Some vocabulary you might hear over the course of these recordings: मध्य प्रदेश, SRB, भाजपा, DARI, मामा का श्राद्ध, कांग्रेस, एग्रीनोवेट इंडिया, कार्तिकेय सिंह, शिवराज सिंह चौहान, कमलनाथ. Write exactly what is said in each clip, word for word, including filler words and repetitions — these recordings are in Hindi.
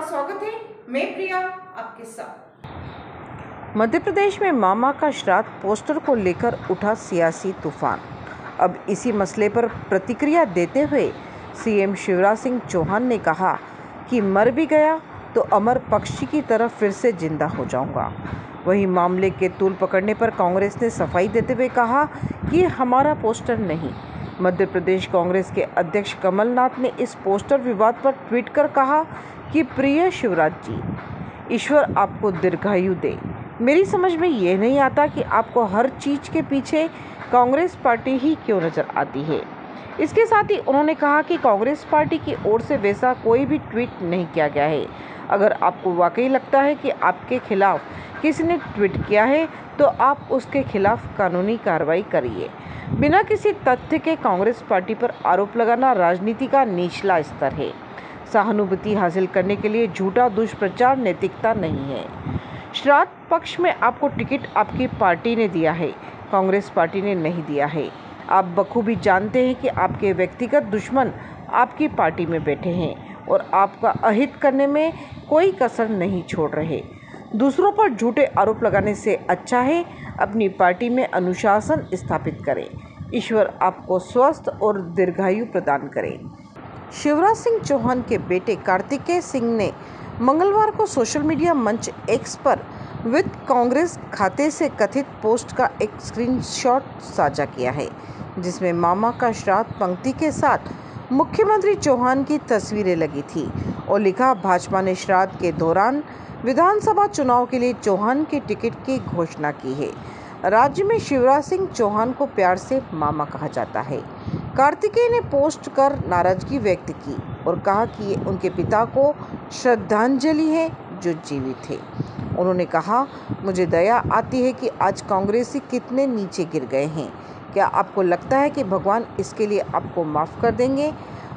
आपका स्वागत है। मैं प्रिया आपके साथ। मध्य प्रदेश में मामा का श्राद्ध पोस्टर को लेकर उठा सियासी तूफान। अब इसी मसले पर प्रतिक्रिया देते हुए सीएम शिवराज सिंह चौहान ने कहा कि मर भी गया तो अमर पक्षी की तरह फिर से जिंदा हो जाऊंगा। वहीं मामले के तूल पकड़ने पर कांग्रेस ने सफाई देते हुए कहा कि हमारा पोस्टर नहीं। मध्य प्रदेश कांग्रेस के अध्यक्ष कमलनाथ ने इस पोस्टर विवाद पर ट्वीट कर कहा कि प्रिय शिवराज जी, ईश्वर आपको दीर्घायु दे। मेरी समझ में ये नहीं आता कि आपको हर चीज़ के पीछे कांग्रेस पार्टी ही क्यों नज़र आती है। इसके साथ ही उन्होंने कहा कि कांग्रेस पार्टी की ओर से वैसा कोई भी ट्वीट नहीं किया गया है। अगर आपको वाकई लगता है कि आपके खिलाफ किसी ने ट्वीट किया है तो आप उसके खिलाफ कानूनी कार्रवाई करिए। बिना किसी तथ्य के कांग्रेस पार्टी पर आरोप लगाना राजनीति का निचला स्तर है। सहानुभूति हासिल करने के लिए झूठा दुष्प्रचार नैतिकता नहीं है। श्राद्ध पक्ष में आपको टिकट आपकी पार्टी ने दिया है, कांग्रेस पार्टी ने नहीं दिया है। आप बखूबी जानते हैं कि आपके व्यक्तिगत दुश्मन आपकी पार्टी में बैठे हैं और आपका अहित करने में कोई कसर नहीं छोड़ रहे। दूसरों पर झूठे आरोप लगाने से अच्छा है अपनी पार्टी में अनुशासन स्थापित करें। ईश्वर आपको स्वस्थ और दीर्घायु प्रदान करें। शिवराज सिंह चौहान के बेटे कार्तिकेय सिंह ने मंगलवार को सोशल मीडिया मंच एक्स पर विद कांग्रेस खाते से कथित पोस्ट का एक स्क्रीनशॉट साझा किया है, जिसमें मामा का श्राद्ध पंक्ति के साथ मुख्यमंत्री चौहान की तस्वीरें लगी थी और लिखा, भाजपा ने श्राद्ध के दौरान विधानसभा चुनाव के लिए चौहान के टिकट की घोषणा की है। राज्य में शिवराज सिंह चौहान को प्यार से मामा कहा जाता है। कार्तिकेय ने पोस्ट कर नाराजगी व्यक्त की और कहा कि ये उनके पिता को श्रद्धांजलि है जो जीवित थे। उन्होंने कहा, मुझे दया आती है कि आज कांग्रेसी कितने नीचे गिर गए हैं। क्या आपको लगता है कि भगवान इसके लिए आपको माफ़ कर देंगे?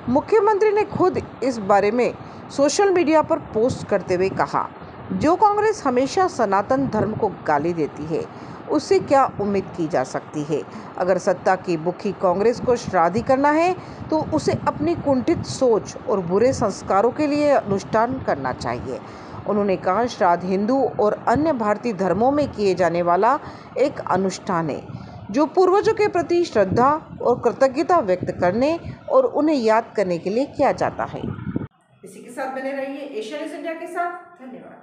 मुख्यमंत्री ने खुद इस बारे में सोशल मीडिया पर पोस्ट करते हुए कहा, जो कांग्रेस हमेशा सनातन धर्म को गाली देती है उससे क्या उम्मीद की जा सकती है। अगर सत्ता की भूखी कांग्रेस को श्राद्ध करना है तो उसे अपनी कुंठित सोच और बुरे संस्कारों के लिए अनुष्ठान करना चाहिए। उन्होंने कहा, श्राद्ध हिंदू और अन्य भारतीय धर्मों में किए जाने वाला एक अनुष्ठान है जो पूर्वजों के प्रति श्रद्धा और कृतज्ञता व्यक्त करने और उन्हें याद करने के लिए किया जाता है। इसी के साथ बने रहिए एशिया न्यूज़ इंडिया के साथ। धन्यवाद।